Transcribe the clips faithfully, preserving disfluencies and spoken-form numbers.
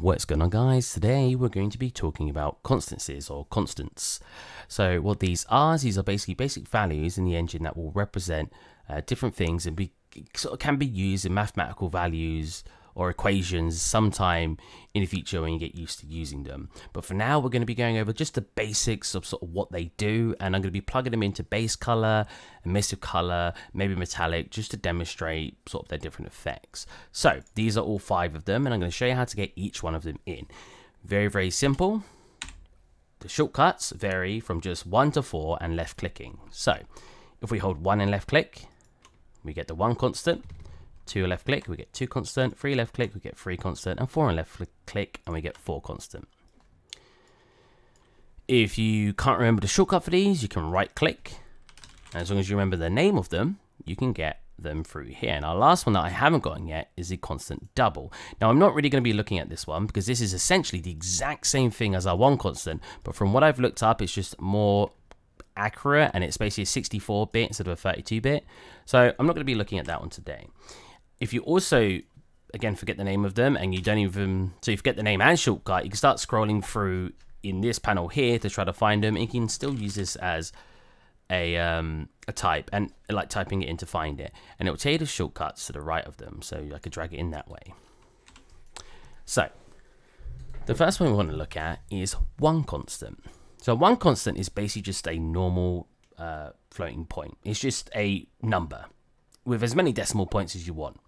What's going on, guys? Today we're going to be talking about constancies or constants. So what these are, these are basically basic values in the engine that will represent uh, different things and be sort of can be used in mathematical values or equations sometime in the future when you get used to using them. But for now, we're going to be going over just the basics of sort of what they do, and I'm going to be plugging them into base color, emissive color, maybe metallic, just to demonstrate sort of their different effects. So these are all five of them, and I'm going to show you how to get each one of them in. Very, very simple. The shortcuts vary from just one to four and left clicking. So if we hold one and left click, we get the one constant. Two left click, we get two constant. Three left click, we get three constant. And four and left click, and we get four constant. If you can't remember the shortcut for these, you can right click. And as long as you remember the name of them, you can get them through here. And our last one that I haven't gotten yet is the constant double. Now, I'm not really going to be looking at this one because this is essentially the exact same thing as our one constant. But from what I've looked up, it's just more accurate, and it's basically a sixty-four bit instead of a thirty-two bit. So I'm not going to be looking at that one today. If you also, again, forget the name of them, and you don't even, so you forget the name and shortcut, you can start scrolling through in this panel here to try to find them. And you can still use this as a um, a type, and like typing it in to find it. And it will tell you the shortcuts to the right of them, so I could drag it in that way. So the first one we want to look at is one constant. So one constant is basically just a normal uh, floating point. It's just a number with as many decimal points as you want.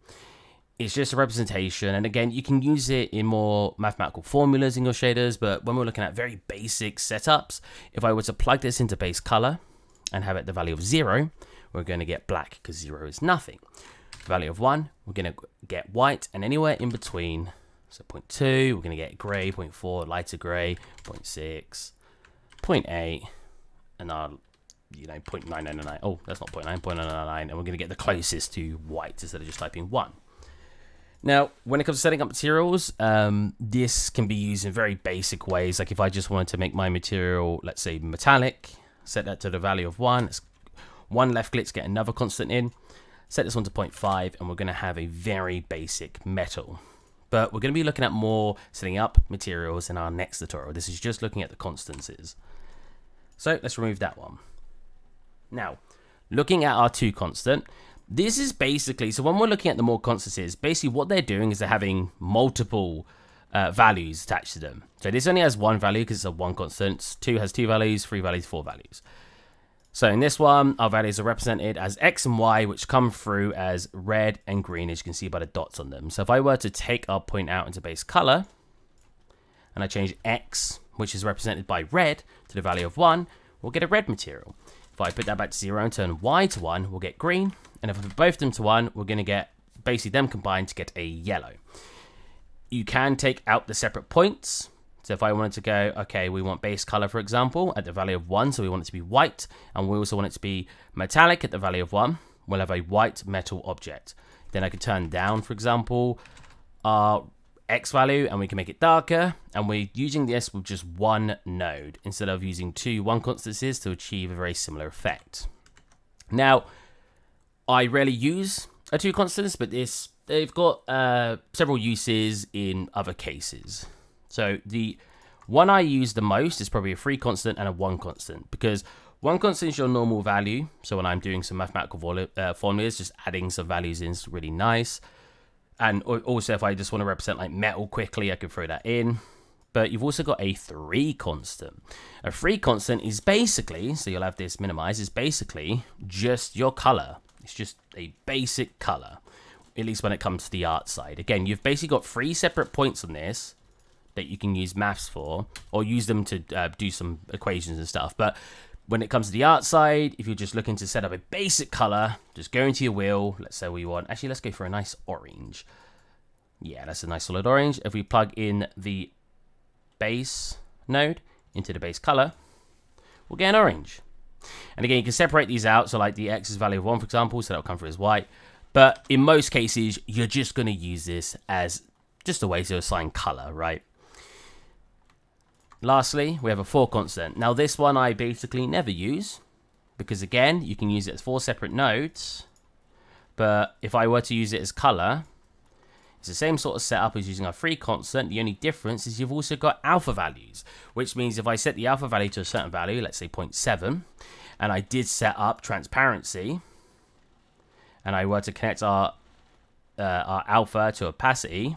It's just a representation, and again, you can use it in more mathematical formulas in your shaders, but when we're looking at very basic setups, if I were to plug this into base color and have it the value of zero, we're going to get black because zero is nothing. The value of one, we're going to get white, and anywhere in between, so zero point two, we're going to get gray, zero point four, lighter gray, zero point six, zero point eight, and our you know, zero point nine nine nine nine. Oh, that's not zero point nine, zero point nine nine nine, and we're going to get the closest to white instead of just typing one. Now, when it comes to setting up materials, um, this can be used in very basic ways. Like if I just wanted to make my material, let's say metallic, set that to the value of one. It's one left click to get another constant in. Set this one to zero point five, and we're going to have a very basic metal. But we're going to be looking at more setting up materials in our next tutorial. This is just looking at the constancies. So let's remove that one. Now, looking at our two constant, this is basically, so when we're looking at the more constancies, basically what they're doing is they're having multiple uh, values attached to them. So this only has one value because it's a one constant, two has two values, three values, four values. So in this one, our values are represented as X and Y, which come through as red and green, as you can see by the dots on them. So if I were to take our point out into base color, and I change X, which is represented by red, to the value of one, we'll get a red material. If I put that back to zero and turn Y to one, we'll get green. And if I put both of them to one, we're going to get basically them combined to get a yellow. You can take out the separate points. So if I wanted to go, okay, we want base color, for example, at the value of one, so we want it to be white. And we also want it to be metallic at the value of one. We'll have a white metal object. Then I could turn down, for example, our X value, and we can make it darker. And we're using this with just one node instead of using two one constancies to achieve a very similar effect. Now, I rarely use a two constants, but this they've got uh, several uses in other cases. So the one I use the most is probably a three constant and a one constant, because one constant is your normal value. So when I'm doing some mathematical uh, formulas, just adding some values in is really nice. And also, if I just want to represent like metal quickly, I could throw that in. But you've also got a three constant. A three constant is basically, so you'll have this minimized, is basically just your color. It's just a basic color, at least when it comes to the art side. Again, you've basically got three separate points on this that you can use maths for, or use them to uh, do some equations and stuff. But when it comes to the art side, if you're just looking to set up a basic color, just go into your wheel. Let's say we want, actually, let's go for a nice orange. Yeah, that's a nice solid orange. If we plug in the base node into the base color, we'll get an orange. And again, you can separate these out. So like the X is value of one, for example, so that'll come through as white. But in most cases, you're just going to use this as just a way to assign color, right? Lastly, we have a four constant. Now this one I basically never use because again, you can use it as four separate nodes. But if I were to use it as color, It's the same sort of setup as using our free constant. The only difference is you've also got alpha values, which means if I set the alpha value to a certain value, let's say zero point seven, and I did set up transparency, and I were to connect our, uh, our alpha to opacity,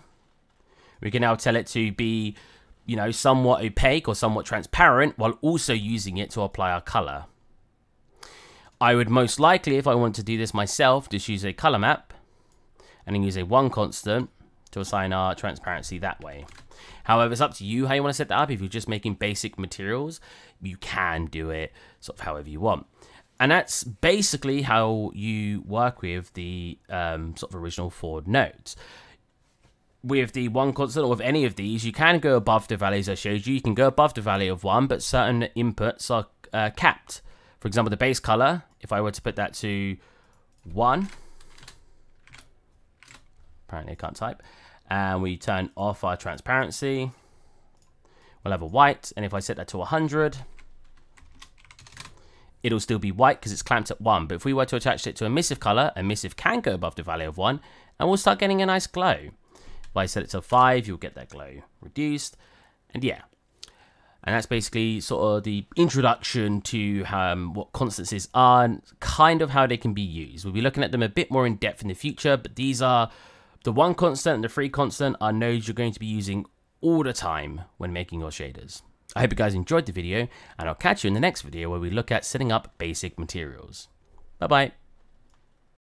we can now tell it to be, you know, somewhat opaque or somewhat transparent while also using it to apply our color. I would most likely, if I want to do this myself, just use a color map and then use a one constant to assign our transparency that way. However, it's up to you how you want to set that up. If you're just making basic materials, you can do it sort of however you want. And that's basically how you work with the um, sort of original Ford nodes. With the one constant or with any of these, you can go above the values I showed you. You can go above the value of one, but certain inputs are uh, capped. For example, the base color, if I were to put that to one, apparently I can't type, and we turn off our transparency, we'll have a white, and if I set that to one hundred, it'll still be white because it's clamped at one. But if we were to attach it to emissive color, emissive can go above the value of one, and we'll start getting a nice glow. If I set it to five, you'll get that glow reduced, and yeah. And that's basically sort of the introduction to um, what constants are and kind of how they can be used. We'll be looking at them a bit more in depth in the future, but these are the one constant and the free constant are nodes you're going to be using all the time when making your shaders. I hope you guys enjoyed the video, and I'll catch you in the next video where we look at setting up basic materials. Bye bye.